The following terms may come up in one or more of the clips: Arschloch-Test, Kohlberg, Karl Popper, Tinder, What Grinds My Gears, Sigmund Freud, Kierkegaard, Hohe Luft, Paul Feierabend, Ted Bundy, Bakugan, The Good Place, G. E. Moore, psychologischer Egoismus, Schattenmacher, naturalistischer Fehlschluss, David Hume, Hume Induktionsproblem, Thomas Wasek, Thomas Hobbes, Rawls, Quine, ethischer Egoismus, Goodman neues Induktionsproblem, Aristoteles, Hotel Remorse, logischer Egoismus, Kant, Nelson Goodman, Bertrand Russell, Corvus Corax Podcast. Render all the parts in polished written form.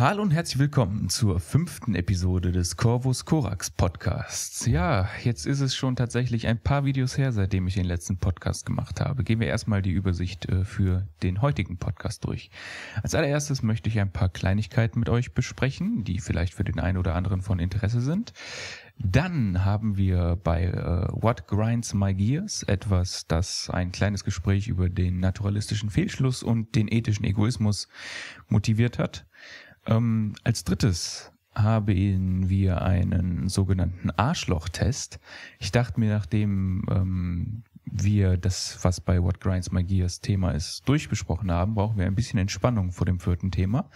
Hallo und herzlich willkommen zur 5. Episode des Corvus Corax Podcasts. Ja, jetzt ist es schon tatsächlich ein paar Videos her, seitdem ich den letzten Podcast gemacht habe. Gehen wir erstmal die Übersicht für den heutigen Podcast durch. Als allererstes möchte ich ein paar Kleinigkeiten mit euch besprechen, die vielleicht für den einen oder anderen von Interesse sind. Dann haben wir bei What Grinds My Gears etwas, das ein kleines Gespräch über den naturalistischen Fehlschluss und den ethischen Egoismus motiviert hat. Als drittes haben wir einen sogenannten Arschloch-Test. Ich dachte mir, nachdem wir das, was bei What Grinds My Gears Thema ist, durchbesprochen haben, brauchen wir ein bisschen Entspannung vor dem 4. Thema.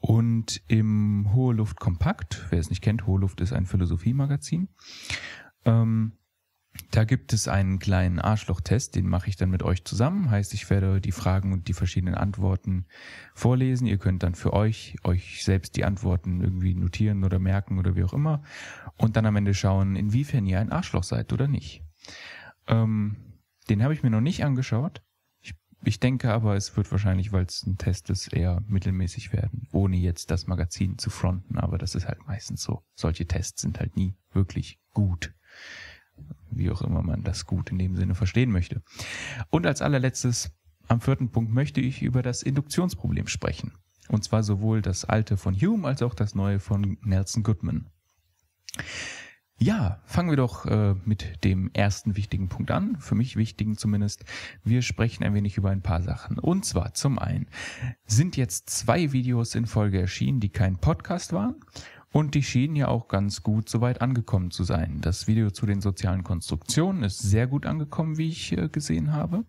Und im Hohe Luft Kompakt, wer es nicht kennt, Hohe Luft ist ein Philosophie-Magazin, da gibt es einen kleinen Arschloch-Test, den mache ich dann mit euch zusammen. Heißt, ich werde die Fragen und die verschiedenen Antworten vorlesen. Ihr könnt dann für euch selbst die Antworten irgendwie notieren oder merken oder wie auch immer. Und dann am Ende schauen, inwiefern ihr ein Arschloch seid oder nicht. Den habe ich mir noch nicht angeschaut. Ich denke aber, es wird wahrscheinlich, weil es ein Test ist, eher mittelmäßig werden, ohne jetzt das Magazin zu fronten. Aber das ist halt meistens so. Solche Tests sind halt nie wirklich gut. Wie auch immer man das gut in dem Sinne verstehen möchte. Und als allerletztes, am 4. Punkt, möchte ich über das Induktionsproblem sprechen. Und zwar sowohl das alte von Hume als auch das neue von Nelson Goodman. Ja, fangen wir doch mit dem ersten wichtigen Punkt an, für mich wichtigen zumindest. Wir sprechen ein wenig über ein paar Sachen. Und zwar zum einen sind jetzt 2 Videos in Folge erschienen, die kein Podcast waren. Und die schienen ja auch ganz gut soweit angekommen zu sein. Das Video zu den sozialen Konstruktionen ist sehr gut angekommen, wie ich gesehen habe.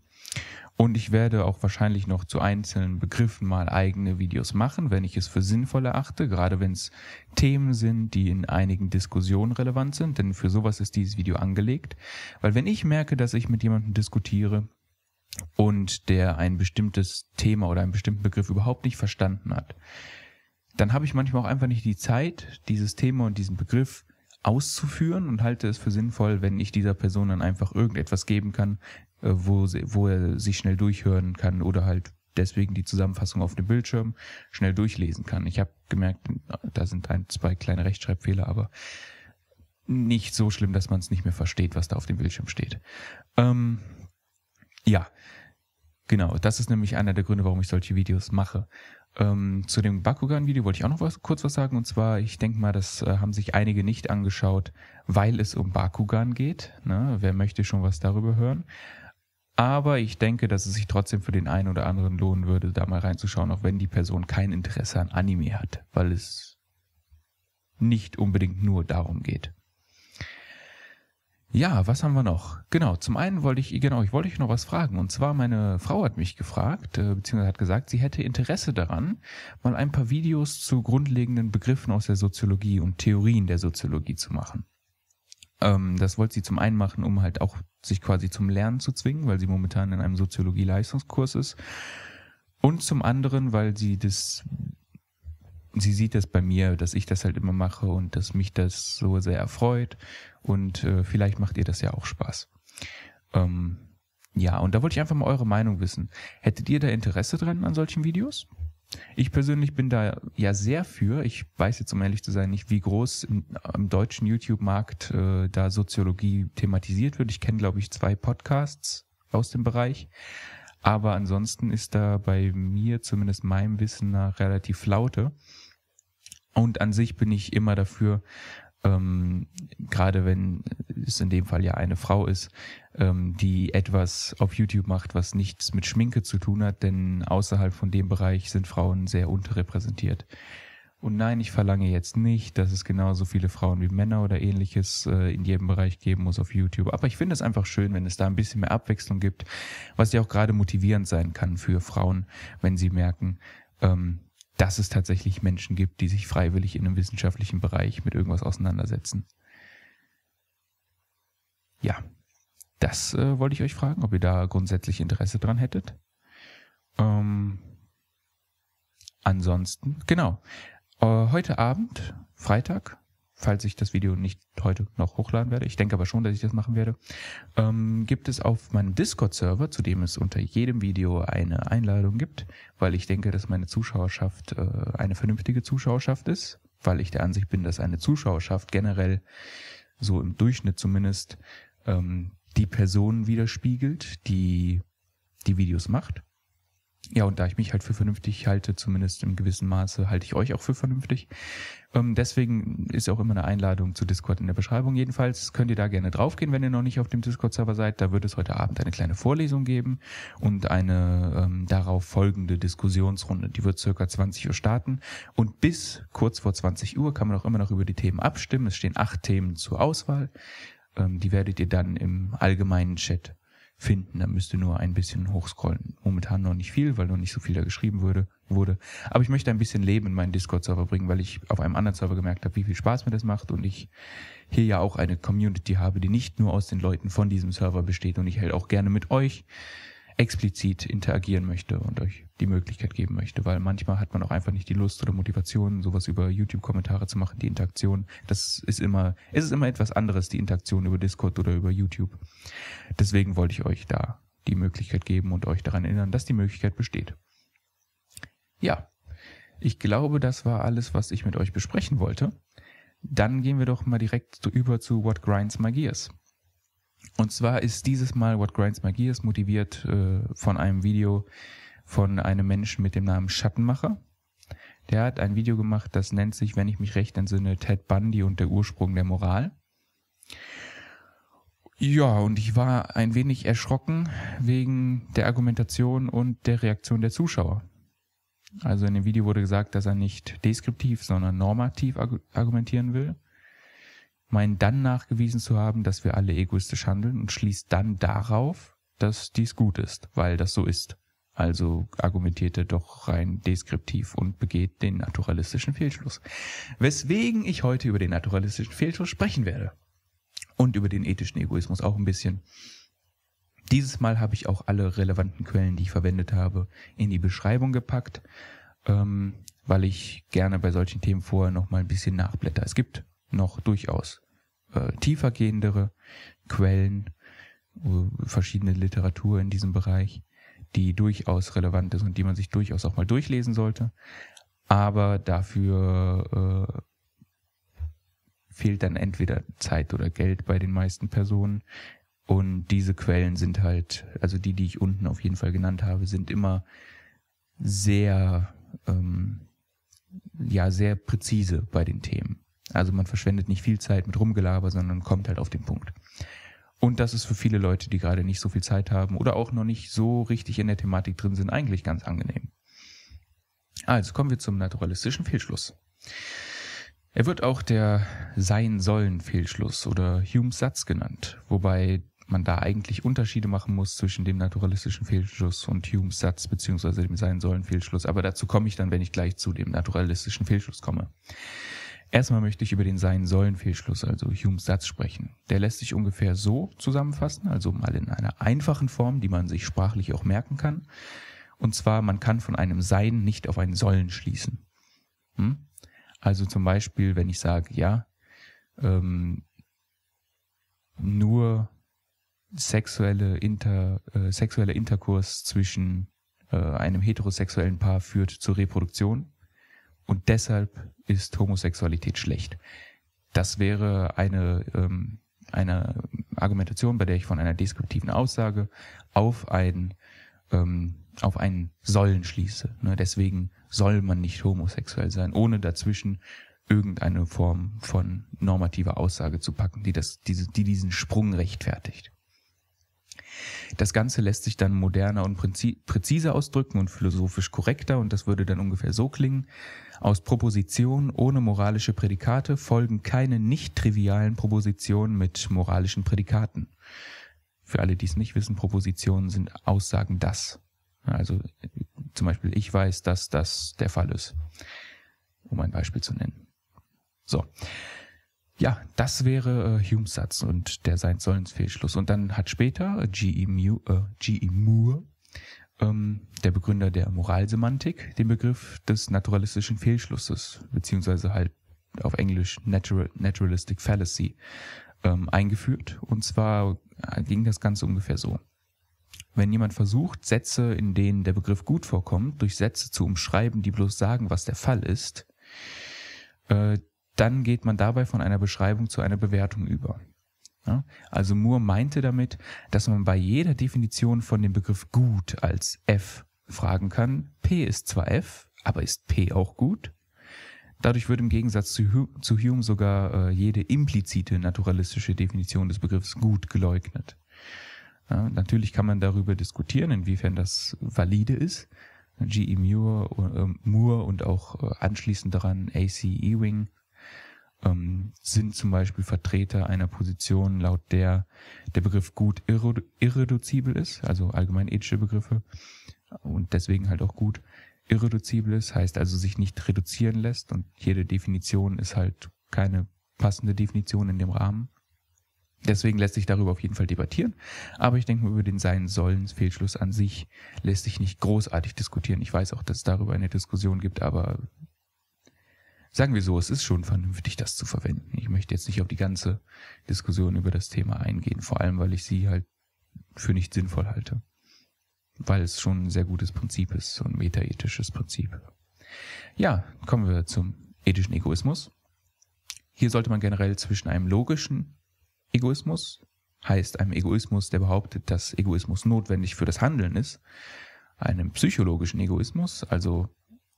Und ich werde auch wahrscheinlich noch zu einzelnen Begriffen mal eigene Videos machen, wenn ich es für sinnvoll erachte, gerade wenn es Themen sind, die in einigen Diskussionen relevant sind, denn für sowas ist dieses Video angelegt. Weil wenn ich merke, dass ich mit jemandem diskutiere und der ein bestimmtes Thema oder einen bestimmten Begriff überhaupt nicht verstanden hat, dann habe ich manchmal auch einfach nicht die Zeit, dieses Thema und diesen Begriff auszuführen und halte es für sinnvoll, wenn ich dieser Person dann einfach irgendetwas geben kann, wo er sich schnell durchhören kann oder halt deswegen die Zusammenfassung auf dem Bildschirm schnell durchlesen kann. Ich habe gemerkt, da sind 1, 2 kleine Rechtschreibfehler, aber nicht so schlimm, dass man es nicht mehr versteht, was da auf dem Bildschirm steht. Ja, genau, das ist nämlich einer der Gründe, warum ich solche Videos mache. Zu dem Bakugan-Video wollte ich auch noch kurz was sagen, und zwar, ich denke mal, das haben sich einige nicht angeschaut, weil es um Bakugan geht, ne? Wer möchte schon was darüber hören? Aber ich denke, dass es sich trotzdem für den einen oder anderen lohnen würde, da mal reinzuschauen, auch wenn die Person kein Interesse an Anime hat, weil es nicht unbedingt nur darum geht. Ja, was haben wir noch? Genau, zum einen wollte ich noch was fragen. Und zwar, meine Frau hat mich gefragt, beziehungsweise hat gesagt, sie hätte Interesse daran, mal ein paar Videos zu grundlegenden Begriffen aus der Soziologie und Theorien der Soziologie zu machen. Das wollte sie zum einen machen, um halt auch sich quasi zum Lernen zu zwingen, weil sie momentan in einem Soziologie-Leistungskurs ist. Und zum anderen, weil sie sieht das bei mir, dass ich das halt immer mache und dass mich das so sehr erfreut. Und vielleicht macht ihr das ja auch Spaß. Ja, und da wollte ich einfach mal eure Meinung wissen. Hättet ihr da Interesse dran an solchen Videos? Ich persönlich bin da ja sehr für. Ich weiß jetzt, um ehrlich zu sein, nicht, wie groß im deutschen YouTube-Markt da Soziologie thematisiert wird. Ich kenne, glaube ich, 2 Podcasts aus dem Bereich. Aber ansonsten ist da bei mir, zumindest meinem Wissen nach, relativ Laute. Und an sich bin ich immer dafür, gerade wenn es in dem Fall ja eine Frau ist, die etwas auf YouTube macht, was nichts mit Schminke zu tun hat, denn außerhalb von dem Bereich sind Frauen sehr unterrepräsentiert. Und nein, ich verlange jetzt nicht, dass es genauso viele Frauen wie Männer oder ähnliches in jedem Bereich geben muss auf YouTube. Aber ich finde es einfach schön, wenn es da ein bisschen mehr Abwechslung gibt, was ja auch gerade motivierend sein kann für Frauen, wenn sie merken, dass es tatsächlich Menschen gibt, die sich freiwillig in einem wissenschaftlichen Bereich mit irgendwas auseinandersetzen. Ja, das wollte ich euch fragen, ob ihr da grundsätzlich Interesse dran hättet. Ansonsten, genau. Heute Abend, Freitag, falls ich das Video nicht heute noch hochladen werde, ich denke aber schon, dass ich das machen werde, gibt es auf meinem Discord-Server, zu dem es unter jedem Video eine Einladung gibt, weil ich denke, dass meine Zuschauerschaft eine vernünftige Zuschauerschaft ist, weil ich der Ansicht bin, dass eine Zuschauerschaft generell, so im Durchschnitt zumindest, die Person widerspiegelt, die die Videos macht. Ja, und da ich mich halt für vernünftig halte, zumindest im gewissen Maße, halte ich euch auch für vernünftig. Deswegen ist auch immer eine Einladung zu Discord in der Beschreibung. Jedenfalls könnt ihr da gerne draufgehen, wenn ihr noch nicht auf dem Discord-Server seid. Da wird es heute Abend eine kleine Vorlesung geben und eine darauf folgende Diskussionsrunde. Die wird circa 20 Uhr starten. Und bis kurz vor 20 Uhr kann man auch immer noch über die Themen abstimmen. Es stehen 8 Themen zur Auswahl. Die werdet ihr dann im allgemeinen Chat finden. Da müsst ihr nur ein bisschen hochscrollen. Momentan noch nicht viel, weil noch nicht so viel da geschrieben wurde. Aber ich möchte ein bisschen Leben in meinen Discord-Server bringen, weil ich auf einem anderen Server gemerkt habe, wie viel Spaß mir das macht und ich hier ja auch eine Community habe, die nicht nur aus den Leuten von diesem Server besteht und ich halt auch gerne mit euch explizit interagieren möchte und euch die Möglichkeit geben möchte, weil manchmal hat man auch einfach nicht die Lust oder Motivation, sowas über YouTube-Kommentare zu machen, die Interaktion. Es ist immer etwas anderes, die Interaktion über Discord oder über YouTube. Deswegen wollte ich euch da die Möglichkeit geben und euch daran erinnern, dass die Möglichkeit besteht. Ja, ich glaube, das war alles, was ich mit euch besprechen wollte. Dann gehen wir doch mal direkt über zu What Grinds My Gears. Und zwar ist dieses Mal What Grinds My Gears motiviert von einem Video von einem Menschen mit dem Namen Schattenmacher. Der hat ein Video gemacht, das nennt sich, wenn ich mich recht entsinne, Ted Bundy und der Ursprung der Moral. Ja, und ich war ein wenig erschrocken wegen der Argumentation und der Reaktion der Zuschauer. Also in dem Video wurde gesagt, dass er nicht deskriptiv, sondern normativ argumentieren will. Meinen dann nachgewiesen zu haben, dass wir alle egoistisch handeln und schließt dann darauf, dass dies gut ist, weil das so ist. Also argumentiert er doch rein deskriptiv und begeht den naturalistischen Fehlschluss. Weswegen ich heute über den naturalistischen Fehlschluss sprechen werde. Und über den ethischen Egoismus auch ein bisschen. Dieses Mal habe ich auch alle relevanten Quellen, die ich verwendet habe, in die Beschreibung gepackt, weil ich gerne bei solchen Themen vorher nochmal ein bisschen nachblätter. Es gibt noch durchaus tiefergehendere Quellen, verschiedene Literatur in diesem Bereich, die durchaus relevant ist und die man sich durchaus auch mal durchlesen sollte. Aber dafür fehlt dann entweder Zeit oder Geld bei den meisten Personen. Und diese Quellen sind halt, also die ich unten auf jeden Fall genannt habe, sind immer sehr, sehr präzise bei den Themen. Also man verschwendet nicht viel Zeit mit Rumgelaber, sondern kommt halt auf den Punkt. Und das ist für viele Leute, die gerade nicht so viel Zeit haben oder auch noch nicht so richtig in der Thematik drin sind, eigentlich ganz angenehm. Also kommen wir zum naturalistischen Fehlschluss. Er wird auch der Sein-Sollen-Fehlschluss oder Humes Satz genannt, wobei man da eigentlich Unterschiede machen muss zwischen dem naturalistischen Fehlschluss und Humes Satz bzw. dem Sein-Sollen-Fehlschluss. Aber dazu komme ich dann, wenn ich gleich zu dem naturalistischen Fehlschluss komme. Erstmal möchte ich über den Sein-Sollen-Fehlschluss, also Humes Satz, sprechen. Der lässt sich ungefähr so zusammenfassen, also mal in einer einfachen Form, die man sich sprachlich auch merken kann. Und zwar, man kann von einem Sein nicht auf ein Sollen schließen. Also zum Beispiel, wenn ich sage, ja, nur sexueller Interkurs zwischen einem heterosexuellen Paar führt zur Reproduktion. Und deshalb ist Homosexualität schlecht. Das wäre eine Argumentation, bei der ich von einer deskriptiven Aussage auf ein Sollen schließe. Ne? Deswegen soll man nicht homosexuell sein, ohne dazwischen irgendeine Form von normativer Aussage zu packen, die diesen Sprung rechtfertigt. Das Ganze lässt sich dann moderner und präziser ausdrücken und philosophisch korrekter und das würde dann ungefähr so klingen. Aus Propositionen ohne moralische Prädikate folgen keine nicht trivialen Propositionen mit moralischen Prädikaten. Für alle, die es nicht wissen, Propositionen sind Aussagen das. Also zum Beispiel, ich weiß, dass das der Fall ist, um ein Beispiel zu nennen. So. Ja, das wäre Humes Satz und der Sein-Sollens-Fehlschluss. Und dann hat später G. E. Moore, der Begründer der Moralsemantik, den Begriff des naturalistischen Fehlschlusses, beziehungsweise halt auf Englisch Naturalistic Fallacy, eingeführt. Und zwar ging das Ganze ungefähr so. Wenn jemand versucht, Sätze, in denen der Begriff gut vorkommt, durch Sätze zu umschreiben, die bloß sagen, was der Fall ist, dann geht man dabei von einer Beschreibung zu einer Bewertung über. Ja? Also Moore meinte damit, dass man bei jeder Definition von dem Begriff gut als F fragen kann, P ist zwar F, aber ist P auch gut? Dadurch wird im Gegensatz zu Hume sogar jede implizite naturalistische Definition des Begriffs gut geleugnet. Ja, natürlich kann man darüber diskutieren, inwiefern das valide ist. G. E. Moore und auch anschließend daran A. C. Ewing sind zum Beispiel Vertreter einer Position, laut der der Begriff gut irreduzibel ist, also allgemein ethische Begriffe und deswegen halt auch gut irreduzibel ist, heißt also sich nicht reduzieren lässt und jede Definition ist halt keine passende Definition in dem Rahmen. Deswegen lässt sich darüber auf jeden Fall debattieren, aber ich denke, über den Sein-Sollen-Fehlschluss an sich lässt sich nicht großartig diskutieren. Ich weiß auch, dass es darüber eine Diskussion gibt, aber sagen wir so, es ist schon vernünftig, das zu verwenden. Ich möchte jetzt nicht auf die ganze Diskussion über das Thema eingehen, vor allem, weil ich sie halt für nicht sinnvoll halte, weil es schon ein sehr gutes Prinzip ist, so ein metaethisches Prinzip. Ja, kommen wir zum ethischen Egoismus. Hier sollte man generell zwischen einem logischen Egoismus, heißt einem Egoismus, der behauptet, dass Egoismus notwendig für das Handeln ist, einem psychologischen Egoismus, also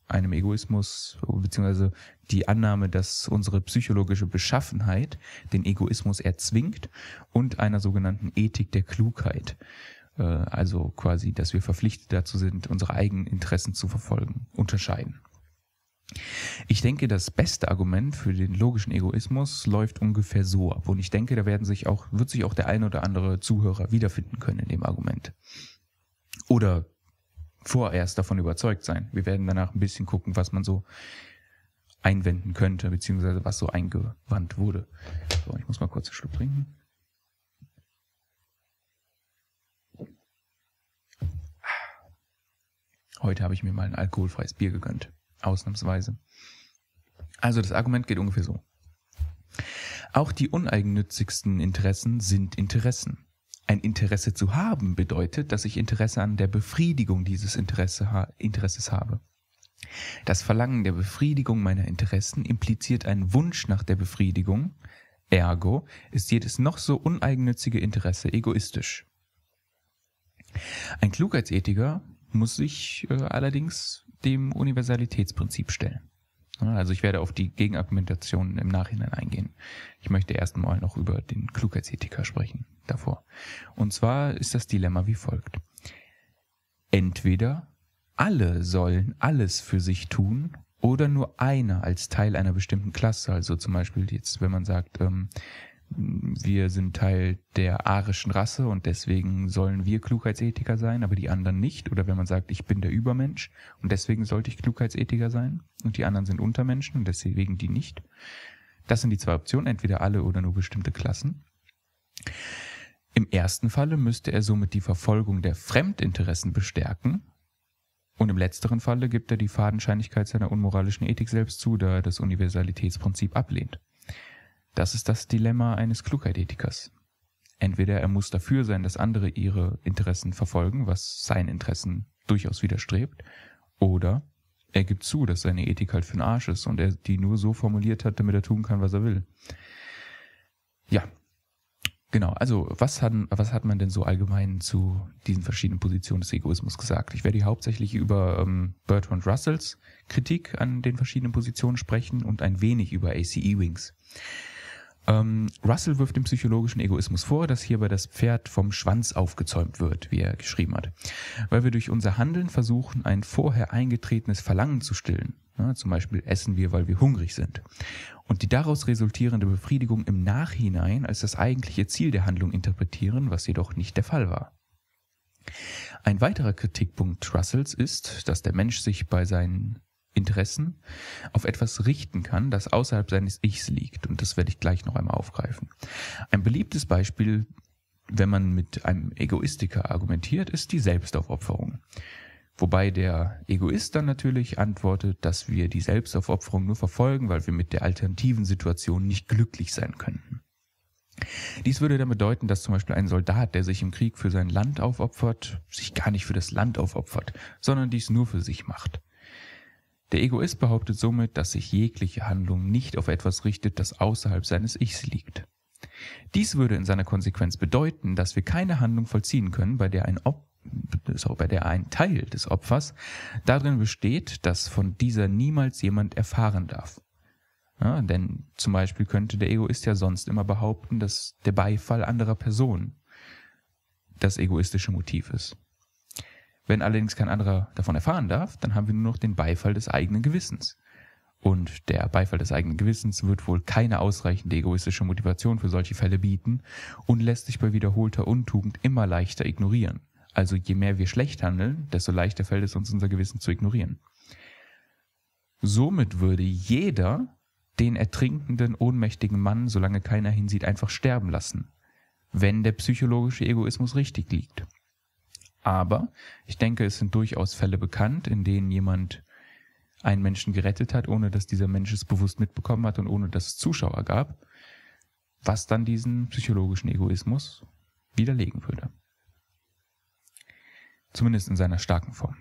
einem Egoismus bzw. die Annahme, dass unsere psychologische Beschaffenheit den Egoismus erzwingt, und einer sogenannten Ethik der Klugheit, also quasi, dass wir verpflichtet dazu sind, unsere eigenen Interessen zu verfolgen, unterscheiden. Ich denke, das beste Argument für den logischen Egoismus läuft ungefähr so ab. Und ich denke, da wird sich auch der ein oder andere Zuhörer wiederfinden können in dem Argument. Oder vorerst davon überzeugt sein. Wir werden danach ein bisschen gucken, was man so einwenden könnte, beziehungsweise was so eingewandt wurde. So, ich muss mal kurz einen Schluck trinken. Heute habe ich mir mal ein alkoholfreies Bier gegönnt. Ausnahmsweise. Also das Argument geht ungefähr so. Auch die uneigennützigsten Interessen sind Interessen. Ein Interesse zu haben bedeutet, dass ich Interesse an der Befriedigung dieses Interesses habe. Das Verlangen der Befriedigung meiner Interessen impliziert einen Wunsch nach der Befriedigung, ergo ist jedes noch so uneigennützige Interesse egoistisch. Ein Klugheitsethiker muss sich allerdings dem Universalitätsprinzip stellen. Also ich werde auf die Gegenargumentationen im Nachhinein eingehen. Ich möchte erstmal noch über den Klugheitsethiker sprechen davor. Und zwar ist das Dilemma wie folgt. Entweder alle sollen alles für sich tun oder nur einer als Teil einer bestimmten Klasse. Also zum Beispiel jetzt, wenn man sagt, wir sind Teil der arischen Rasse und deswegen sollen wir Klugheitsethiker sein, aber die anderen nicht. Oder wenn man sagt, ich bin der Übermensch und deswegen sollte ich Klugheitsethiker sein und die anderen sind Untermenschen und deswegen die nicht. Das sind die zwei Optionen, entweder alle oder nur bestimmte Klassen. Im ersten Falle müsste er somit die Verfolgung der Fremdinteressen bestärken. Und im letzteren Falle gibt er die Fadenscheinigkeit seiner unmoralischen Ethik selbst zu, da er das Universalitätsprinzip ablehnt. Das ist das Dilemma eines Klugheitethikers. Entweder er muss dafür sein, dass andere ihre Interessen verfolgen, was seinen Interessen durchaus widerstrebt, oder er gibt zu, dass seine Ethik halt für den Arsch ist und er die nur so formuliert hat, damit er tun kann, was er will. Ja, genau. Also was hat man denn so allgemein zu diesen verschiedenen Positionen des Egoismus gesagt? Ich werde hier hauptsächlich über Bertrand Russells Kritik an den verschiedenen Positionen sprechen und ein wenig über A. C. Ewings. Russell wirft dem psychologischen Egoismus vor, dass hierbei das Pferd vom Schwanz aufgezäumt wird, wie er geschrieben hat, weil wir durch unser Handeln versuchen, ein vorher eingetretenes Verlangen zu stillen. Ja, zum Beispiel essen wir, weil wir hungrig sind. Und die daraus resultierende Befriedigung im Nachhinein als das eigentliche Ziel der Handlung interpretieren, was jedoch nicht der Fall war. Ein weiterer Kritikpunkt Russells ist, dass der Mensch sich bei seinen Interessen auf etwas richten kann, das außerhalb seines Ichs liegt. Und das werde ich gleich noch einmal aufgreifen. Ein beliebtes Beispiel, wenn man mit einem Egoistiker argumentiert, ist die Selbstaufopferung. Wobei der Egoist dann natürlich antwortet, dass wir die Selbstaufopferung nur verfolgen, weil wir mit der alternativen Situation nicht glücklich sein könnten. Dies würde dann bedeuten, dass zum Beispiel ein Soldat, der sich im Krieg für sein Land aufopfert, sich gar nicht für das Land aufopfert, sondern dies nur für sich macht. Der Egoist behauptet somit, dass sich jegliche Handlung nicht auf etwas richtet, das außerhalb seines Ichs liegt. Dies würde in seiner Konsequenz bedeuten, dass wir keine Handlung vollziehen können, bei der ein Teil des Opfers darin besteht, dass von dieser niemals jemand erfahren darf. Ja, denn zum Beispiel könnte der Egoist ja sonst immer behaupten, dass der Beifall anderer Personen das egoistische Motiv ist. Wenn allerdings kein anderer davon erfahren darf, dann haben wir nur noch den Beifall des eigenen Gewissens. Und der Beifall des eigenen Gewissens wird wohl keine ausreichende egoistische Motivation für solche Fälle bieten und lässt sich bei wiederholter Untugend immer leichter ignorieren. Also je mehr wir schlecht handeln, desto leichter fällt es uns, unser Gewissen zu ignorieren. Somit würde jeder den ertrinkenden, ohnmächtigen Mann, solange keiner hinsieht, einfach sterben lassen, wenn der psychologische Egoismus richtig liegt. Aber ich denke, es sind durchaus Fälle bekannt, in denen jemand einen Menschen gerettet hat, ohne dass dieser Mensch es bewusst mitbekommen hat und ohne dass es Zuschauer gab, was dann diesen psychologischen Egoismus widerlegen würde. Zumindest in seiner starken Form.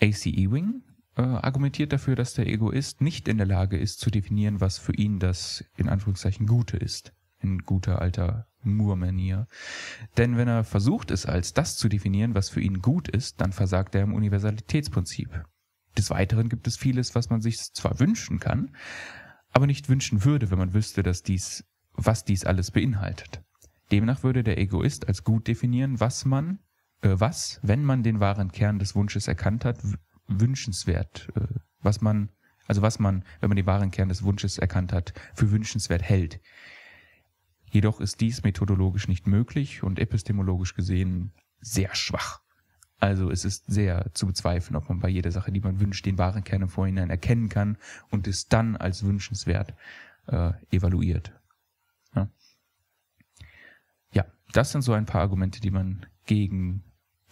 A. C. Ewing argumentiert dafür, dass der Egoist nicht in der Lage ist, zu definieren, was für ihn das, in Anführungszeichen, Gute ist. In guter alter Moore-Manier. Denn wenn er versucht, es als das zu definieren, was für ihn gut ist, dann versagt er im Universalitätsprinzip. Des Weiteren gibt es vieles, was man sich zwar wünschen kann, aber nicht wünschen würde, wenn man wüsste, dass dies alles beinhaltet. Demnach würde der Egoist als gut definieren, wenn man den wahren Kern des Wunsches erkannt hat, wenn man den wahren Kern des Wunsches erkannt hat, für wünschenswert hält. Jedoch ist dies methodologisch nicht möglich und epistemologisch gesehen sehr schwach. Also es ist sehr zu bezweifeln, ob man bei jeder Sache, die man wünscht, den wahren Kern im Vorhinein erkennen kann und es dann als wünschenswert evaluiert. Ja, das sind so ein paar Argumente, die man gegen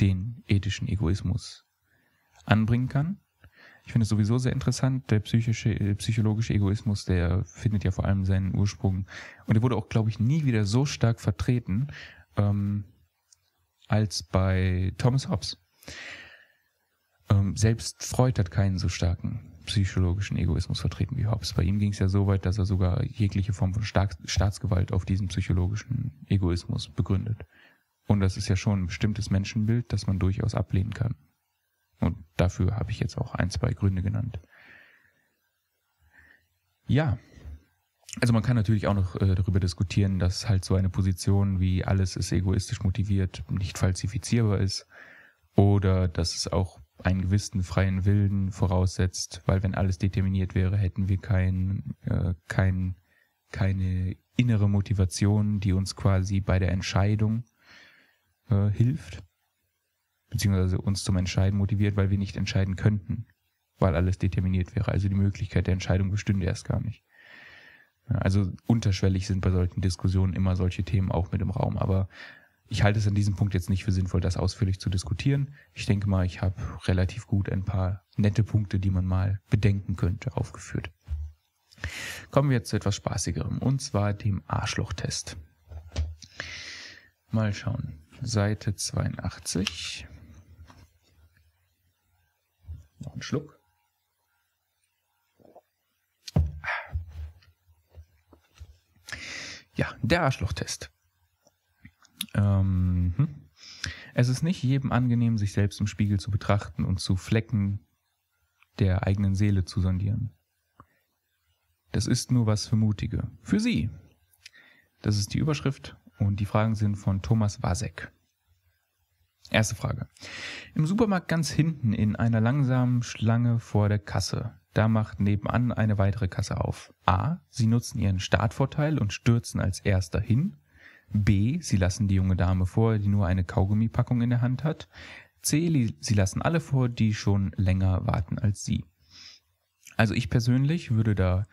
den ethischen Egoismus anbringen kann. Ich finde es sowieso sehr interessant, der psychologische Egoismus, der findet ja vor allem seinen Ursprung und der wurde auch, glaube ich, nie wieder so stark vertreten als bei Thomas Hobbes. Selbst Freud hat keinen so starken psychologischen Egoismus vertreten wie Hobbes. Bei ihm ging es ja so weit, dass er sogar jegliche Form von Staatsgewalt auf diesen psychologischen Egoismus begründet. Und das ist ja schon ein bestimmtes Menschenbild, das man durchaus ablehnen kann. Und dafür habe ich jetzt auch 1, 2 Gründe genannt. Ja, also man kann natürlich auch noch darüber diskutieren, dass halt so eine Position wie alles ist egoistisch motiviert nicht falsifizierbar ist oder dass es auch einen gewissen freien Willen voraussetzt, weil wenn alles determiniert wäre, hätten wir keine innere Motivation, die uns quasi bei der Entscheidung hilft, beziehungsweise uns zum Entscheiden motiviert, weil wir nicht entscheiden könnten, weil alles determiniert wäre. Also die Möglichkeit der Entscheidung bestünde erst gar nicht. Also unterschwellig sind bei solchen Diskussionen immer solche Themen auch mit im Raum. Aber ich halte es an diesem Punkt jetzt nicht für sinnvoll, das ausführlich zu diskutieren. Ich denke mal, ich habe relativ gut ein paar nette Punkte, die man mal bedenken könnte, aufgeführt. Kommen wir jetzt zu etwas Spaßigerem, und zwar dem Arschlochtest. Mal schauen. Seite 82. Noch einen Schluck. Ja, der Arschlochtest. Es ist nicht jedem angenehm, sich selbst im Spiegel zu betrachten und zu Flecken der eigenen Seele zu sondieren. Das ist nur was für Mutige. Für Sie. Das ist die Überschrift. Und die Fragen sind von Thomas Wasek. Erste Frage. Im Supermarkt ganz hinten in einer langsamen Schlange vor der Kasse. Da macht nebenan eine weitere Kasse auf. A. Sie nutzen ihren Startvorteil und stürzen als Erster hin. B. Sie lassen die junge Dame vor, die nur eine Kaugummipackung in der Hand hat. C. Sie lassen alle vor, die schon länger warten als Sie. Also ich persönlich würde da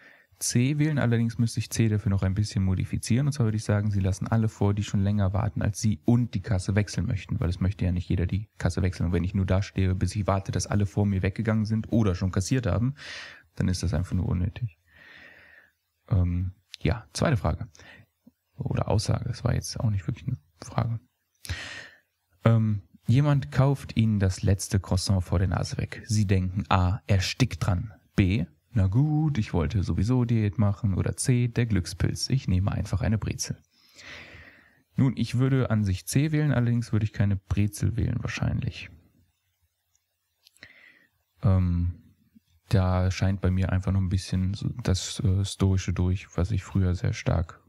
C wählen, allerdings müsste ich C dafür noch ein bisschen modifizieren. Und zwar würde ich sagen, sie lassen alle vor, die schon länger warten als sie und die Kasse wechseln möchten, weil es möchte ja nicht jeder die Kasse wechseln. Und wenn ich nur da stehe, bis ich warte, dass alle vor mir weggegangen sind oder schon kassiert haben, dann ist das einfach nur unnötig. Ja, zweite Frage. Oder Aussage, das war jetzt auch nicht wirklich eine Frage. Jemand kauft ihnen das letzte Croissant vor der Nase weg. Sie denken A, erstickt dran. B, na gut, ich wollte sowieso Diät machen. Oder C, der Glückspilz. Ich nehme einfach eine Brezel. Nun, ich würde an sich C wählen, allerdings würde ich keine Brezel wählen wahrscheinlich. Da scheint bei mir einfach noch ein bisschen das Stoische durch, was ich früher sehr stark...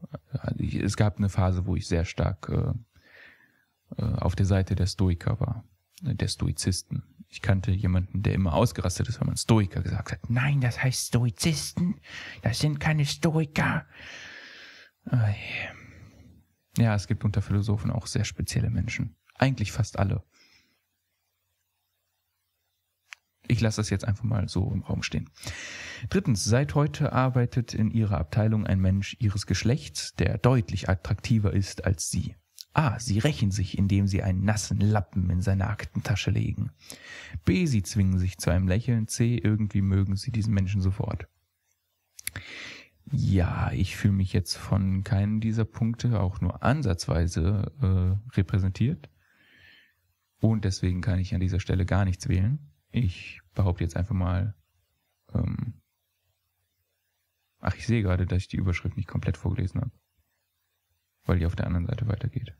es gab eine Phase, wo ich sehr stark auf der Seite der Stoiker war, der Stoizisten. Ich kannte jemanden, der immer ausgerastet ist, wenn man Stoiker gesagt hat. Nein, das heißt Stoizisten, das sind keine Stoiker. Ja, es gibt unter Philosophen auch sehr spezielle Menschen. Eigentlich fast alle. Ich lasse das jetzt einfach mal so im Raum stehen. Drittens, seit heute arbeitet in ihrer Abteilung ein Mensch ihres Geschlechts, der deutlich attraktiver ist als sie. A. Sie rächen sich, indem sie einen nassen Lappen in seine Aktentasche legen. B. Sie zwingen sich zu einem Lächeln. C. Irgendwie mögen sie diesen Menschen sofort. Ja, ich fühle mich jetzt von keinem dieser Punkte auch nur ansatzweise repräsentiert. Und deswegen kann ich an dieser Stelle gar nichts wählen. Ich behaupte jetzt einfach mal, ach, ich sehe gerade, dass ich die Überschrift nicht komplett vorgelesen habe, weil die auf der anderen Seite weitergeht.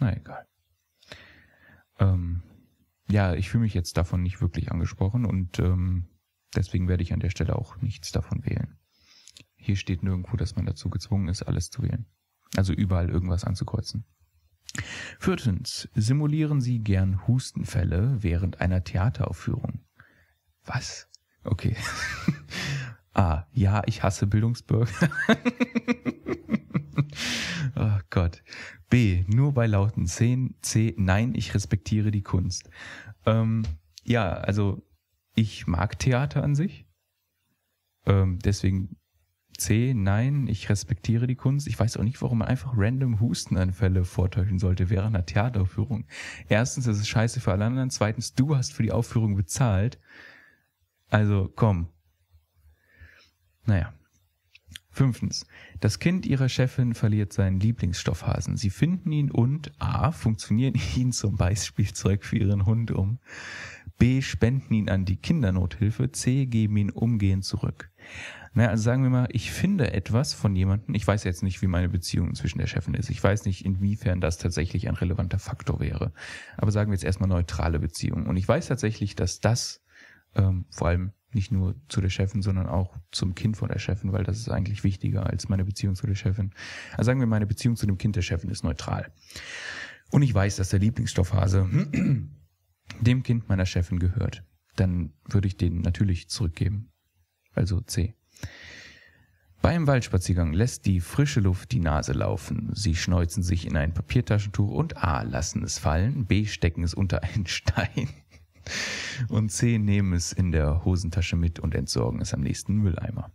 Na egal. Ja, ich fühle mich jetzt davon nicht wirklich angesprochen und deswegen werde ich an der Stelle auch nichts davon wählen. Hier steht nirgendwo, dass man dazu gezwungen ist, alles zu wählen. Also überall irgendwas anzukreuzen. Viertens, simulieren Sie gern Hustenfälle während einer Theateraufführung. Was? Okay. A. Ja, ich hasse Bildungsbürger. Oh Gott. B. Nur bei lauten Szenen. C. Nein, ich respektiere die Kunst. Ja, also ich mag Theater an sich. Deswegen... C, nein, ich respektiere die Kunst. Ich weiß auch nicht, warum man einfach random Hustenanfälle vortäuschen sollte während einer Theateraufführung. Erstens, das ist scheiße für alle anderen. Zweitens, du hast für die Aufführung bezahlt. Also, komm. Naja. Fünftens, das Kind ihrer Chefin verliert seinen Lieblingsstoffhasen. Sie finden ihn und A, funktionieren ihn zum Beißspielzeug für ihren Hund um. B, spenden ihn an die Kindernothilfe. C, geben ihn umgehend zurück. Naja, also sagen wir mal, ich finde etwas von jemandem. Ich weiß jetzt nicht, wie meine Beziehung zwischen der Chefin ist. Ich weiß nicht, inwiefern das tatsächlich ein relevanter Faktor wäre. Aber sagen wir jetzt erstmal neutrale Beziehung. Und ich weiß tatsächlich, dass das vor allem nicht nur zu der Chefin, sondern auch zum Kind von der Chefin, weil das ist eigentlich wichtiger als meine Beziehung zu der Chefin. Also sagen wir, meine Beziehung zu dem Kind der Chefin ist neutral. Und ich weiß, dass der Lieblingsstoffhase dem Kind meiner Chefin gehört. Dann würde ich den natürlich zurückgeben. Also C. Beim Waldspaziergang lässt die frische Luft die Nase laufen. Sie schneuzen sich in ein Papiertaschentuch und A. lassen es fallen, B. stecken es unter einen Stein und C. nehmen es in der Hosentasche mit und entsorgen es am nächsten Mülleimer.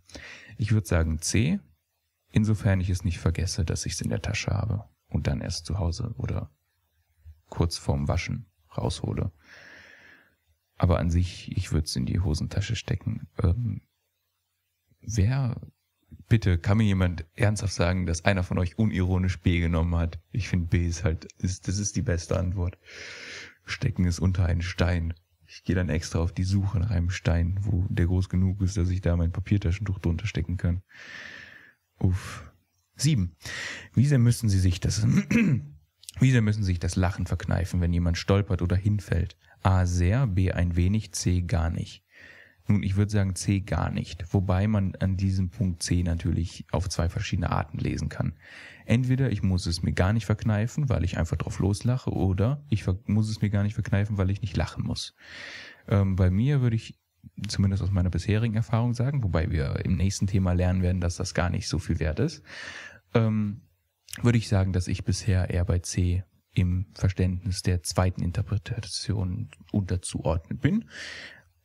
Ich würde sagen C, insofern ich es nicht vergesse, dass ich es in der Tasche habe und dann erst zu Hause oder kurz vorm Waschen raushole. Aber an sich, ich würde es in die Hosentasche stecken. Bitte, kann mir jemand ernsthaft sagen, dass einer von euch unironisch B genommen hat? Ich finde B ist halt, das ist die beste Antwort. Stecken es unter einen Stein. Ich gehe dann extra auf die Suche nach einem Stein, wo der groß genug ist, dass ich da mein Papiertaschentuch drunter stecken kann. Uff. 7. Wie sehr müssen sich das Lachen verkneifen, wenn jemand stolpert oder hinfällt? A. sehr, B. ein wenig, C. gar nicht. Nun, ich würde sagen C gar nicht, wobei man an diesem Punkt C natürlich auf zwei verschiedene Arten lesen kann. Entweder ich muss es mir gar nicht verkneifen, weil ich einfach drauf loslache, oder ich muss es mir gar nicht verkneifen, weil ich nicht lachen muss. Bei mir würde ich zumindest aus meiner bisherigen Erfahrung sagen, wobei wir im nächsten Thema lernen werden, dass das gar nicht so viel wert ist, würde ich sagen, dass ich bisher eher bei C im Verständnis der zweiten Interpretation unterzuordnet bin.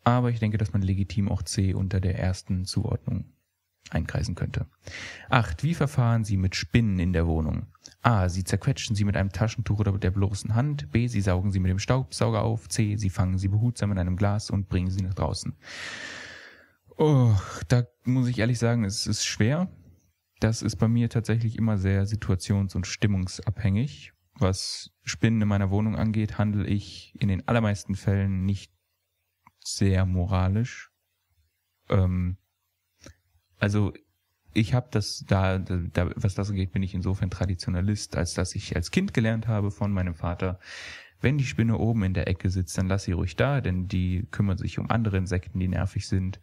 Aber ich denke, dass man legitim auch C unter der ersten Zuordnung einkreisen könnte. 8. Wie verfahren Sie mit Spinnen in der Wohnung? A. Sie zerquetschen sie mit einem Taschentuch oder mit der bloßen Hand. B. Sie saugen sie mit dem Staubsauger auf. C. Sie fangen sie behutsam in einem Glas und bringen sie nach draußen. Oh, da muss ich ehrlich sagen, es ist schwer. Das ist bei mir tatsächlich immer sehr situations- und stimmungsabhängig. Was Spinnen in meiner Wohnung angeht, handle ich in den allermeisten Fällen nicht sehr moralisch. Also ich habe das da, was das angeht, bin ich insofern Traditionalist, als dass ich als Kind gelernt habe von meinem Vater, wenn die Spinne oben in der Ecke sitzt, dann lass sie ruhig da, denn die kümmern sich um andere Insekten, die nervig sind.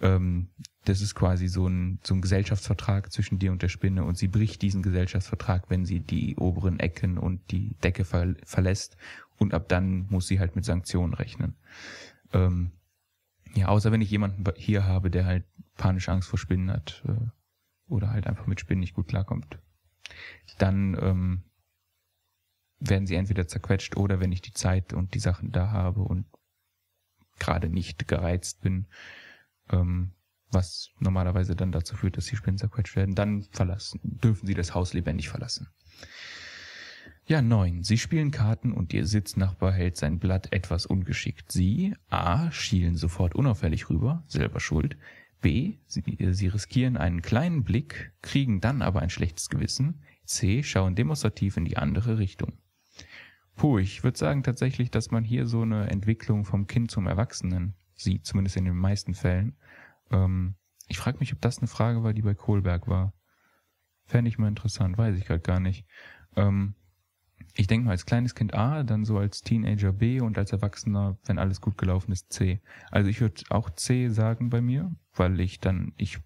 Das ist quasi so ein Gesellschaftsvertrag zwischen dir und der Spinne und sie bricht diesen Gesellschaftsvertrag, wenn sie die oberen Ecken und die Decke verlässt und ab dann muss sie halt mit Sanktionen rechnen. Ja, außer wenn ich jemanden hier habe, der halt panische Angst vor Spinnen hat oder halt einfach mit Spinnen nicht gut klarkommt, dann werden sie entweder zerquetscht oder wenn ich die Zeit und die Sachen da habe und gerade nicht gereizt bin, was normalerweise dann dazu führt, dass die Spinnen zerquetscht werden, dann dürfen sie das Haus lebendig verlassen. Ja, 9. Sie spielen Karten und Ihr Sitznachbar hält sein Blatt etwas ungeschickt. Sie, A, schielen sofort unauffällig rüber, selber schuld. B, sie riskieren einen kleinen Blick, kriegen dann aber ein schlechtes Gewissen. C, schauen demonstrativ in die andere Richtung. Puh, ich würde sagen tatsächlich, dass man hier so eine Entwicklung vom Kind zum Erwachsenen sieht, zumindest in den meisten Fällen. Ich frage mich, ob das eine Frage war, die bei Kohlberg war. Fände ich mal interessant, weiß ich gerade gar nicht. Ich denke mal als kleines Kind A, dann so als Teenager B und als Erwachsener, wenn alles gut gelaufen ist, C. Also ich würde auch C sagen bei mir, weil ich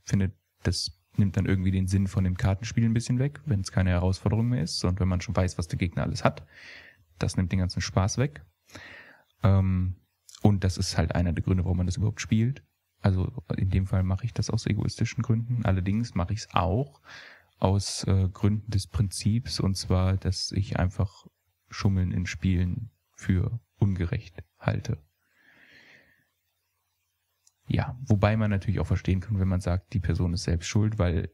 finde, das nimmt dann irgendwie den Sinn von dem Kartenspiel ein bisschen weg, wenn es keine Herausforderung mehr ist und wenn man schon weiß, was der Gegner alles hat. Das nimmt den ganzen Spaß weg. Und das ist halt einer der Gründe, warum man das überhaupt spielt. Also in dem Fall mache ich das aus egoistischen Gründen. Allerdings mache ich es auch aus Gründen des Prinzips, und zwar, dass ich einfach Schummeln in Spielen für ungerecht halte. Ja, wobei man natürlich auch verstehen kann, wenn man sagt, die Person ist selbst schuld, weil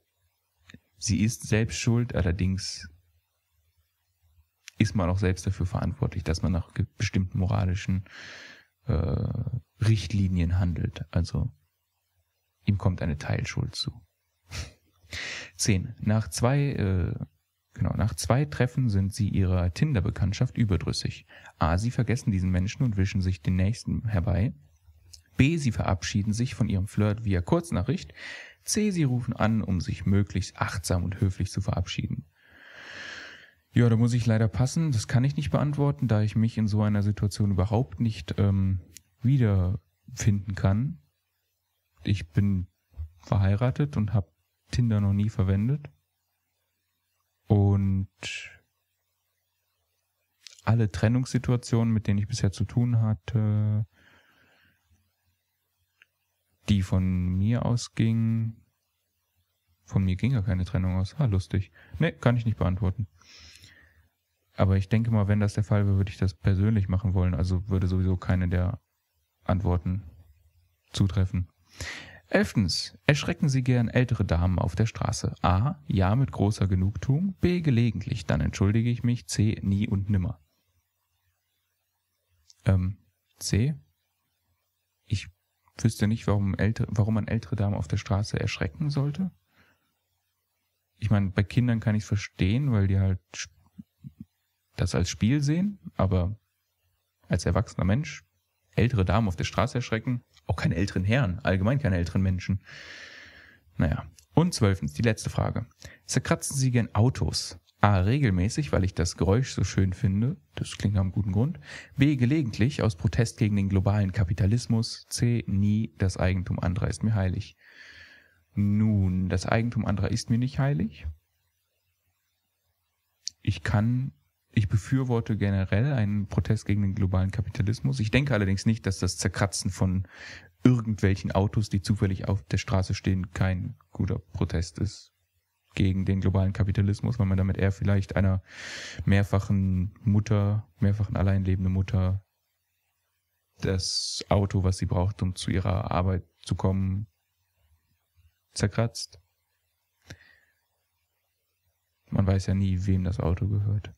sie ist selbst schuld, allerdings ist man auch selbst dafür verantwortlich, dass man nach bestimmten moralischen Richtlinien handelt. Also ihm kommt eine Teilschuld zu. 10. Nach zwei Treffen sind sie ihrer Tinder-Bekanntschaft überdrüssig. A. Sie vergessen diesen Menschen und wischen sich den nächsten herbei. B. Sie verabschieden sich von ihrem Flirt via Kurznachricht. C. Sie rufen an, um sich möglichst achtsam und höflich zu verabschieden. Ja, da muss ich leider passen. Das kann ich nicht beantworten, da ich mich in so einer Situation überhaupt nicht wiederfinden kann. Ich bin verheiratet und habe Tinder noch nie verwendet und alle Trennungssituationen, mit denen ich bisher zu tun hatte, die von mir ausgingen, von mir ging ja keine Trennung aus, lustig. Ne, kann ich nicht beantworten. Aber ich denke mal, wenn das der Fall wäre, würde ich das persönlich machen wollen, also würde sowieso keine der Antworten zutreffen. 11. Erschrecken Sie gern ältere Damen auf der Straße. A. Ja, mit großer Genugtuung. B. Gelegentlich, dann entschuldige ich mich. C. Nie und nimmer. C. Ich wüsste nicht, warum man ältere Damen auf der Straße erschrecken sollte. Ich meine, bei Kindern kann ich es verstehen, weil die halt das als Spiel sehen, aber als erwachsener Mensch ältere Damen auf der Straße erschrecken, auch keine älteren Herren, allgemein keine älteren Menschen. Naja. Und 12. Die letzte Frage. Zerkratzen Sie gern Autos? A. Regelmäßig, weil ich das Geräusch so schön finde. Das klingt nach einem guten Grund. B. Gelegentlich, aus Protest gegen den globalen Kapitalismus. C. Nie, das Eigentum anderer ist mir heilig. Nun, das Eigentum anderer ist mir nicht heilig. Ich befürworte generell einen Protest gegen den globalen Kapitalismus. Ich denke allerdings nicht, dass das Zerkratzen von irgendwelchen Autos, die zufällig auf der Straße stehen, kein guter Protest ist gegen den globalen Kapitalismus, weil man damit eher vielleicht einer mehrfachen alleinlebenden Mutter das Auto, was sie braucht, um zu ihrer Arbeit zu kommen, zerkratzt. Man weiß ja nie, wem das Auto gehört.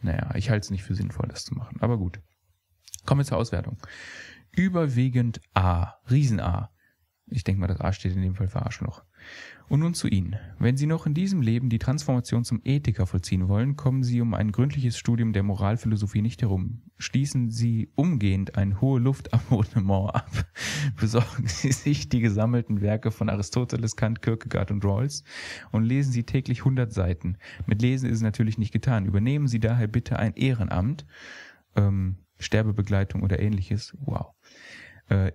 Naja, ich halte es nicht für sinnvoll, das zu machen. Aber gut. Kommen wir zur Auswertung. Überwiegend A. Riesen A. Ich denke mal, das A steht in dem Fall für Arschloch. Und nun zu Ihnen. Wenn Sie noch in diesem Leben die Transformation zum Ethiker vollziehen wollen, kommen Sie um ein gründliches Studium der Moralphilosophie nicht herum. Schließen Sie umgehend ein Hohe Luft-Abonnement ab. Besorgen Sie sich die gesammelten Werke von Aristoteles, Kant, Kierkegaard und Rawls und lesen Sie täglich 100 Seiten. Mit Lesen ist es natürlich nicht getan. Übernehmen Sie daher bitte ein Ehrenamt, Sterbebegleitung oder ähnliches. Wow.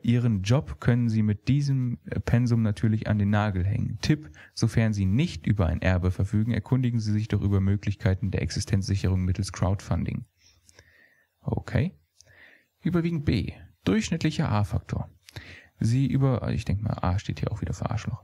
Ihren Job können Sie mit diesem Pensum natürlich an den Nagel hängen. Tipp, sofern Sie nicht über ein Erbe verfügen, erkundigen Sie sich doch über Möglichkeiten der Existenzsicherung mittels Crowdfunding. Okay. Überwiegend B. Durchschnittlicher A-Faktor. Ich denke mal, A steht hier auch wieder für Arschloch.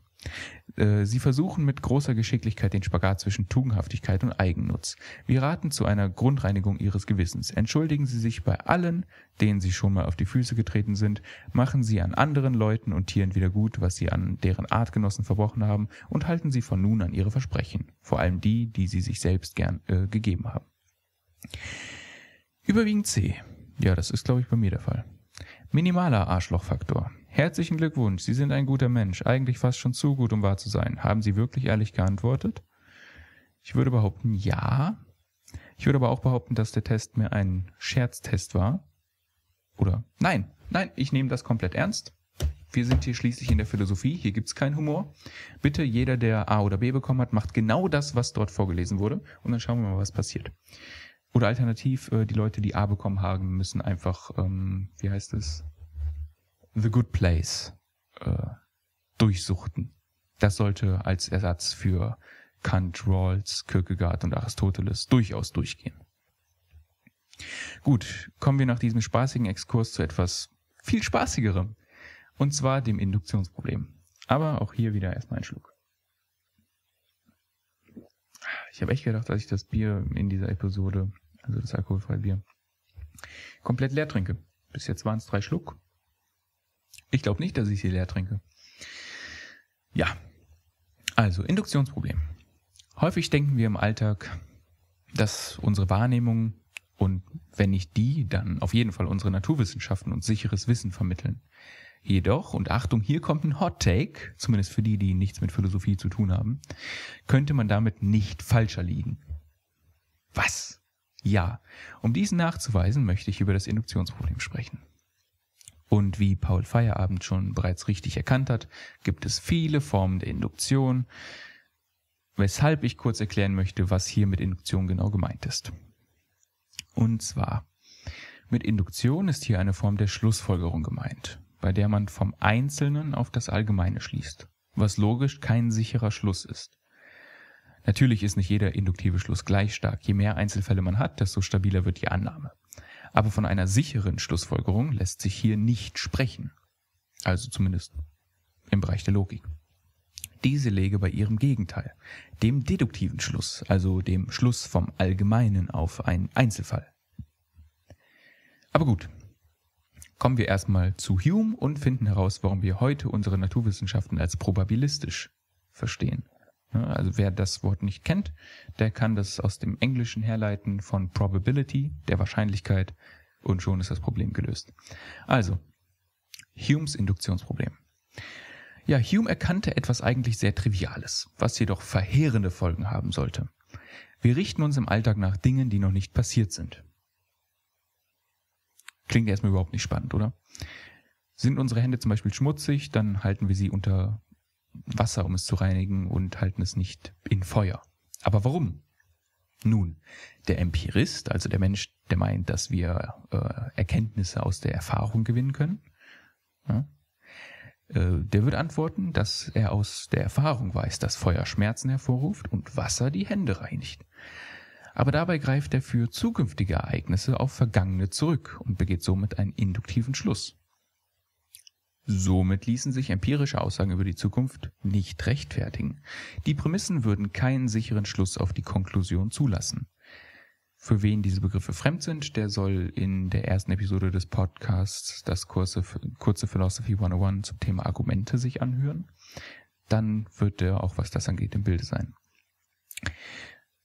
Sie versuchen mit großer Geschicklichkeit den Spagat zwischen Tugendhaftigkeit und Eigennutz. Wir raten zu einer Grundreinigung Ihres Gewissens. Entschuldigen Sie sich bei allen, denen Sie schon mal auf die Füße getreten sind. Machen Sie an anderen Leuten und Tieren wieder gut, was Sie an deren Artgenossen verbrochen haben, und halten Sie von nun an Ihre Versprechen. Vor allem die, die Sie sich selbst gern gegeben haben. Überwiegend C. Ja, das ist, glaube ich, bei mir der Fall. Minimaler Arschlochfaktor. Herzlichen Glückwunsch, Sie sind ein guter Mensch, eigentlich fast schon zu gut, um wahr zu sein. Haben Sie wirklich ehrlich geantwortet? Ich würde behaupten, ja. Ich würde aber auch behaupten, dass der Test mehr ein Scherztest war. Oder, nein, ich nehme das komplett ernst. Wir sind hier schließlich in der Philosophie, hier gibt's keinen Humor. Bitte, jeder, der A oder B bekommen hat, macht genau das, was dort vorgelesen wurde, und dann schauen wir mal, was passiert. Oder alternativ, die Leute, die A bekommen haben, müssen einfach, wie heißt es? The Good Place durchsuchten. Das sollte als Ersatz für Kant, Rawls, Kierkegaard und Aristoteles durchaus durchgehen. Gut, kommen wir nach diesem spaßigen Exkurs zu etwas viel spaßigerem, und zwar dem Induktionsproblem. Aber auch hier wieder erstmal ein Schluck. Ich habe echt gedacht, dass ich das Bier in dieser Episode, also das alkoholfreie Bier, komplett leer trinke. Bis jetzt waren es 3 Schluck. Ich glaube nicht, dass ich sie leer trinke. Ja, also Induktionsproblem. Häufig denken wir im Alltag, dass unsere Wahrnehmung und wenn nicht die, dann auf jeden Fall unsere Naturwissenschaften uns sicheres Wissen vermitteln. Jedoch, und Achtung, hier kommt ein Hot Take, zumindest für die, die nichts mit Philosophie zu tun haben, könnte man damit nicht falscher liegen. Was? Ja, um diesen nachzuweisen, möchte ich über das Induktionsproblem sprechen. Und wie Paul Feierabend schon bereits richtig erkannt hat, gibt es viele Formen der Induktion, weshalb ich kurz erklären möchte, was hier mit Induktion genau gemeint ist. Und zwar, mit Induktion ist hier eine Form der Schlussfolgerung gemeint, bei der man vom Einzelnen auf das Allgemeine schließt, was logisch kein sicherer Schluss ist. Natürlich ist nicht jeder induktive Schluss gleich stark. Je mehr Einzelfälle man hat, desto stabiler wird die Annahme. Aber von einer sicheren Schlussfolgerung lässt sich hier nicht sprechen. Also zumindest im Bereich der Logik. Diese läge bei ihrem Gegenteil, dem deduktiven Schluss, also dem Schluss vom Allgemeinen auf einen Einzelfall. Aber gut, kommen wir erstmal zu Hume und finden heraus, warum wir heute unsere Naturwissenschaften als probabilistisch verstehen. Also wer das Wort nicht kennt, der kann das aus dem Englischen herleiten von Probability, der Wahrscheinlichkeit, und schon ist das Problem gelöst. Also, Humes Induktionsproblem. Ja, Hume erkannte etwas eigentlich sehr Triviales, was jedoch verheerende Folgen haben sollte. Wir richten uns im Alltag nach Dingen, die noch nicht passiert sind. Klingt erstmal überhaupt nicht spannend, oder? Sind unsere Hände zum Beispiel schmutzig, dann halten wir sie unter Wasser, um es zu reinigen, und halten es nicht in Feuer. Aber warum? Nun, der Empirist, also der Mensch, der meint, dass wir Erkenntnisse aus der Erfahrung gewinnen können, ja, der wird antworten, dass er aus der Erfahrung weiß, dass Feuer Schmerzen hervorruft und Wasser die Hände reinigt. Aber dabei greift er für zukünftige Ereignisse auf Vergangene zurück und begeht somit einen induktiven Schluss. Somit ließen sich empirische Aussagen über die Zukunft nicht rechtfertigen. Die Prämissen würden keinen sicheren Schluss auf die Konklusion zulassen. Für wen diese Begriffe fremd sind, der soll in der ersten Episode des Podcasts das kurze Philosophy 101 zum Thema Argumente sich anhören. Dann wird der auch, was das angeht, im Bilde sein.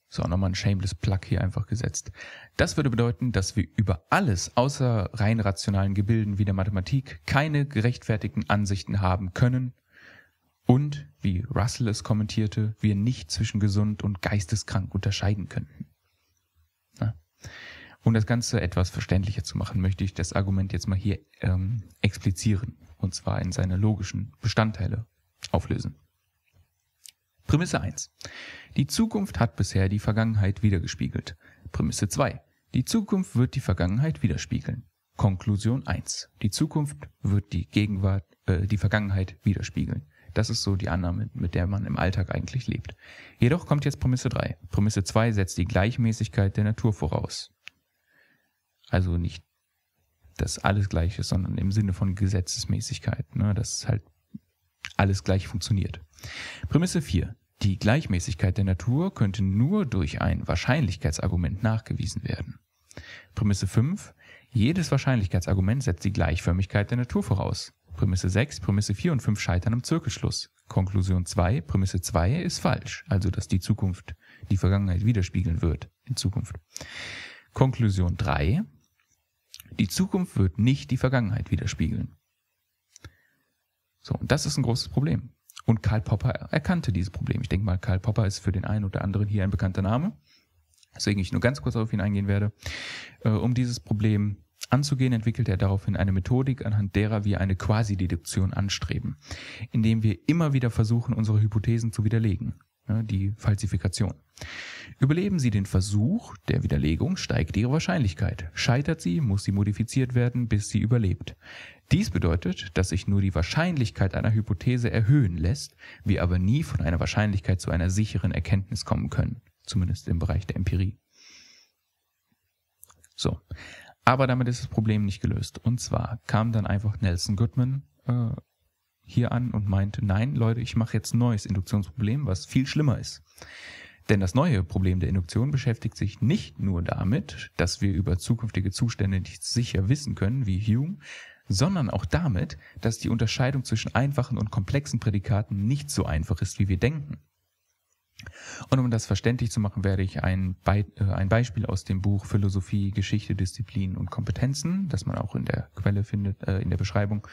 So, nochmal ein shameless Plug hier einfach gesetzt. Das würde bedeuten, dass wir über alles außer rein rationalen Gebilden wie der Mathematik keine gerechtfertigten Ansichten haben können und, wie Russell es kommentierte, wir nicht zwischen gesund und geisteskrank unterscheiden könnten. Um das Ganze etwas verständlicher zu machen, möchte ich das Argument jetzt mal hier explizieren, und zwar in seine logischen Bestandteile auflösen. Prämisse 1. Die Zukunft hat bisher die Vergangenheit widergespiegelt. Prämisse 2. Die Zukunft wird die Vergangenheit widerspiegeln. Konklusion 1. Die Zukunft wird die Vergangenheit widerspiegeln. Das ist so die Annahme, mit der man im Alltag eigentlich lebt. Jedoch kommt jetzt Prämisse 3. Prämisse 2 setzt die Gleichmäßigkeit der Natur voraus. Also nicht, dass alles gleich ist, sondern im Sinne von Gesetzesmäßigkeit, ne? Dass halt alles gleich funktioniert. Prämisse 4. Die Gleichmäßigkeit der Natur könnte nur durch ein Wahrscheinlichkeitsargument nachgewiesen werden. Prämisse 5. Jedes Wahrscheinlichkeitsargument setzt die Gleichförmigkeit der Natur voraus. Prämisse 6, Prämisse 4 und 5 scheitern am Zirkelschluss. Konklusion 2, Prämisse 2 ist falsch, also dass die Zukunft die Vergangenheit widerspiegeln wird in Zukunft. Konklusion 3, die Zukunft wird nicht die Vergangenheit widerspiegeln. So, und das ist ein großes Problem. Und Karl Popper erkannte dieses Problem. Ich denke mal, Karl Popper ist für den einen oder anderen hier ein bekannter Name, deswegen ich nur ganz kurz auf ihn eingehen werde, um dieses Problem anzugehen, entwickelt er daraufhin eine Methodik, anhand derer wir eine Quasi-Deduktion anstreben, indem wir immer wieder versuchen, unsere Hypothesen zu widerlegen, die Falsifikation. Überleben Sie den Versuch der Widerlegung, steigt Ihre Wahrscheinlichkeit. Scheitert sie, muss sie modifiziert werden, bis sie überlebt. Dies bedeutet, dass sich nur die Wahrscheinlichkeit einer Hypothese erhöhen lässt, wir aber nie von einer Wahrscheinlichkeit zu einer sicheren Erkenntnis kommen können, zumindest im Bereich der Empirie. So. Aber damit ist das Problem nicht gelöst. Und zwar kam dann einfach Nelson Goodman hier an und meinte, nein, Leute, ich mache jetzt ein neues Induktionsproblem, was viel schlimmer ist. Denn das neue Problem der Induktion beschäftigt sich nicht nur damit, dass wir über zukünftige Zustände nicht sicher wissen können, wie Hume, sondern auch damit, dass die Unterscheidung zwischen einfachen und komplexen Prädikaten nicht so einfach ist, wie wir denken. Und um das verständlich zu machen, werde ich ein Beispiel aus dem Buch Philosophie, Geschichte, Disziplin und Kompetenzen, das man auch in der Quelle findet, in der Beschreibung,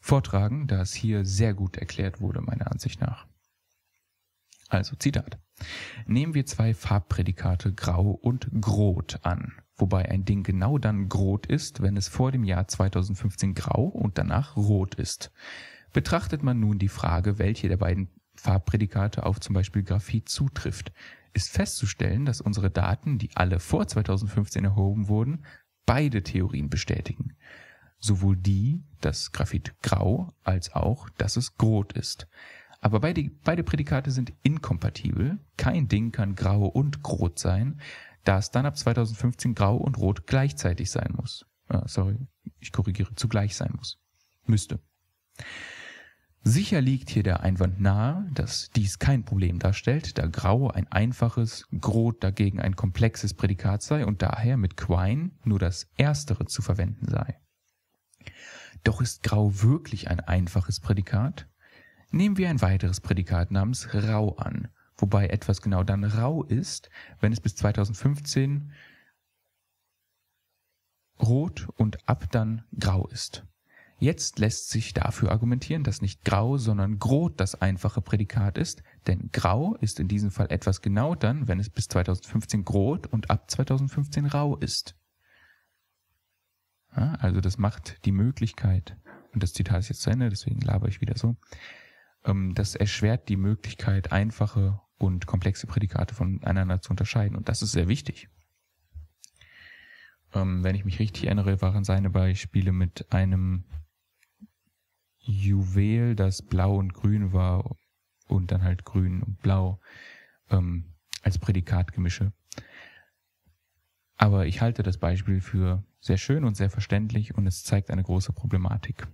vortragen, da es hier sehr gut erklärt wurde, meiner Ansicht nach. Also Zitat. Nehmen wir zwei Farbprädikate grau und grot an, wobei ein Ding genau dann grot ist, wenn es vor dem Jahr 2015 grau und danach rot ist. Betrachtet man nun die Frage, welche der beiden Farbprädikate auf zum Beispiel Graphit zutrifft, ist festzustellen, dass unsere Daten, die alle vor 2015 erhoben wurden, beide Theorien bestätigen. Sowohl die, dass Graphit grau, als auch, dass es grot ist. Aber beide Prädikate sind inkompatibel. Kein Ding kann grau und grot sein, da es dann ab 2015 grau und rot gleichzeitig sein muss. Zugleich sein muss. Müsste. Sicher liegt hier der Einwand nahe, dass dies kein Problem darstellt, da grau ein einfaches, grot dagegen ein komplexes Prädikat sei und daher mit Quine nur das erstere zu verwenden sei. Doch ist grau wirklich ein einfaches Prädikat? Nehmen wir ein weiteres Prädikat namens rau an, wobei etwas genau dann rau ist, wenn es bis 2015 rot und ab dann grau ist. Jetzt lässt sich dafür argumentieren, dass nicht grau, sondern grot das einfache Prädikat ist, denn grau ist in diesem Fall etwas genau dann, wenn es bis 2015 grot und ab 2015 rau ist. Ja, also das macht die Möglichkeit, und das Zitat ist jetzt zu Ende, deswegen labere ich wieder so, das erschwert die Möglichkeit, einfache und komplexe Prädikate voneinander zu unterscheiden, und das ist sehr wichtig. Wenn ich mich richtig erinnere, waren seine Beispiele mit einem Juwel, das blau und grün war und dann halt grün und blau als Prädikatgemische. Aber ich halte das Beispiel für sehr schön und sehr verständlich und es zeigt eine große Problematik.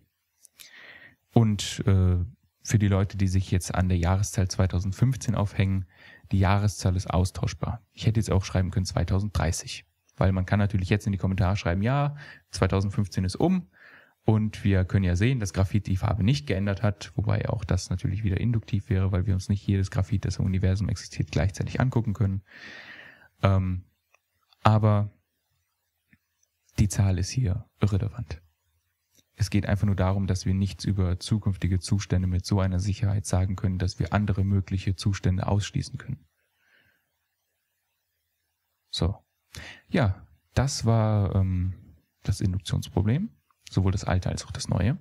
Und für die Leute, die sich jetzt an der Jahreszahl 2015 aufhängen, Die Jahreszahl ist austauschbar. Ich hätte jetzt auch schreiben können 2030, weil man kann natürlich jetzt in die Kommentare schreiben, ja, 2015 ist um und wir können ja sehen, dass Graphit die Farbe nicht geändert hat, wobei auch das natürlich wieder induktiv wäre, weil wir uns nicht jedes Graphit, das im Universum existiert, gleichzeitig angucken können. Aber die Zahl ist hier irrelevant. Es geht einfach nur darum, dass wir nichts über zukünftige Zustände mit so einer Sicherheit sagen können, dass wir andere mögliche Zustände ausschließen können. So. Ja, das war das Induktionsproblem, sowohl das alte als auch das neue.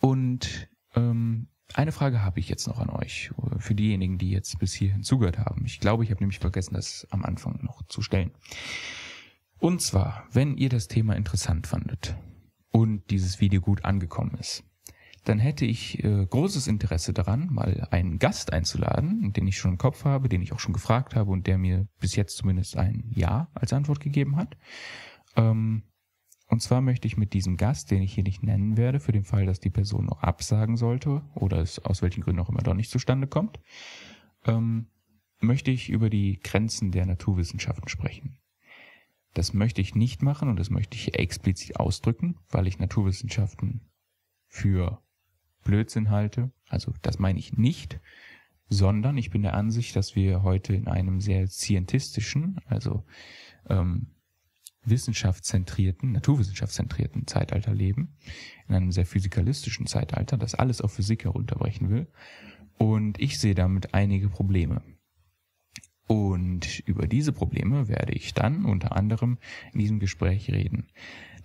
Und eine Frage habe ich jetzt noch an euch, für diejenigen, die jetzt bis hierhin zugehört haben. Ich glaube, ich habe nämlich vergessen, das am Anfang noch zu stellen. Und zwar, wenn ihr das Thema interessant fandet und dieses Video gut angekommen ist, dann hätte ich großes Interesse daran, mal einen Gast einzuladen, den ich schon im Kopf habe, den ich auch schon gefragt habe und der mir bis jetzt zumindest ein Ja als Antwort gegeben hat. Und zwar möchte ich mit diesem Gast, den ich hier nicht nennen werde, für den Fall, dass die Person noch absagen sollte oder es aus welchen Gründen auch immer doch nicht zustande kommt, möchte ich über die Grenzen der Naturwissenschaften sprechen. Das möchte ich nicht machen und das möchte ich explizit ausdrücken, weil ich Naturwissenschaften für Blödsinn halte. Also das meine ich nicht, sondern ich bin der Ansicht, dass wir heute in einem sehr scientistischen, also wissenschaftszentrierten, naturwissenschaftszentrierten Zeitalter leben, in einem sehr physikalistischen Zeitalter, das alles auf Physik herunterbrechen will. Und ich sehe damit einige Probleme. Und über diese Probleme werde ich dann unter anderem in diesem Gespräch reden.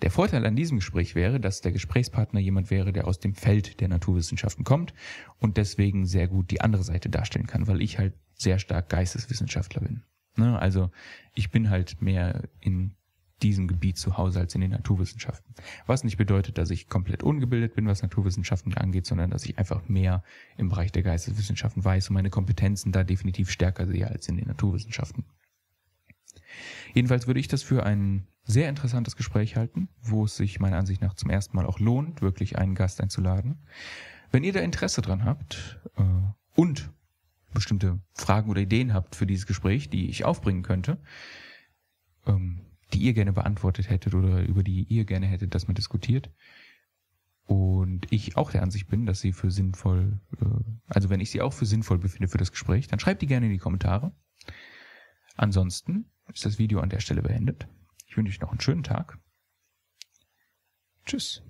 Der Vorteil an diesem Gespräch wäre, dass der Gesprächspartner jemand wäre, der aus dem Feld der Naturwissenschaften kommt und deswegen sehr gut die andere Seite darstellen kann, weil ich halt sehr stark Geisteswissenschaftler bin. Also ich bin halt mehr in diesem Gebiet zu Hause als in den Naturwissenschaften. Was nicht bedeutet, dass ich komplett ungebildet bin, was Naturwissenschaften angeht, sondern dass ich einfach mehr im Bereich der Geisteswissenschaften weiß und meine Kompetenzen da definitiv stärker sehe als in den Naturwissenschaften. Jedenfalls würde ich das für ein sehr interessantes Gespräch halten, wo es sich meiner Ansicht nach zum ersten Mal auch lohnt, wirklich einen Gast einzuladen. Wenn ihr da Interesse dran habt und bestimmte Fragen oder Ideen habt für dieses Gespräch, die ich aufbringen könnte, die ihr gerne beantwortet hättet oder über die ihr gerne hättet, dass man diskutiert. Und ich auch der Ansicht bin, dass sie für sinnvoll, also wenn ich sie auch für sinnvoll befinde für das Gespräch, dann schreibt die gerne in die Kommentare. Ansonsten ist das Video an der Stelle beendet. Ich wünsche euch noch einen schönen Tag. Tschüss.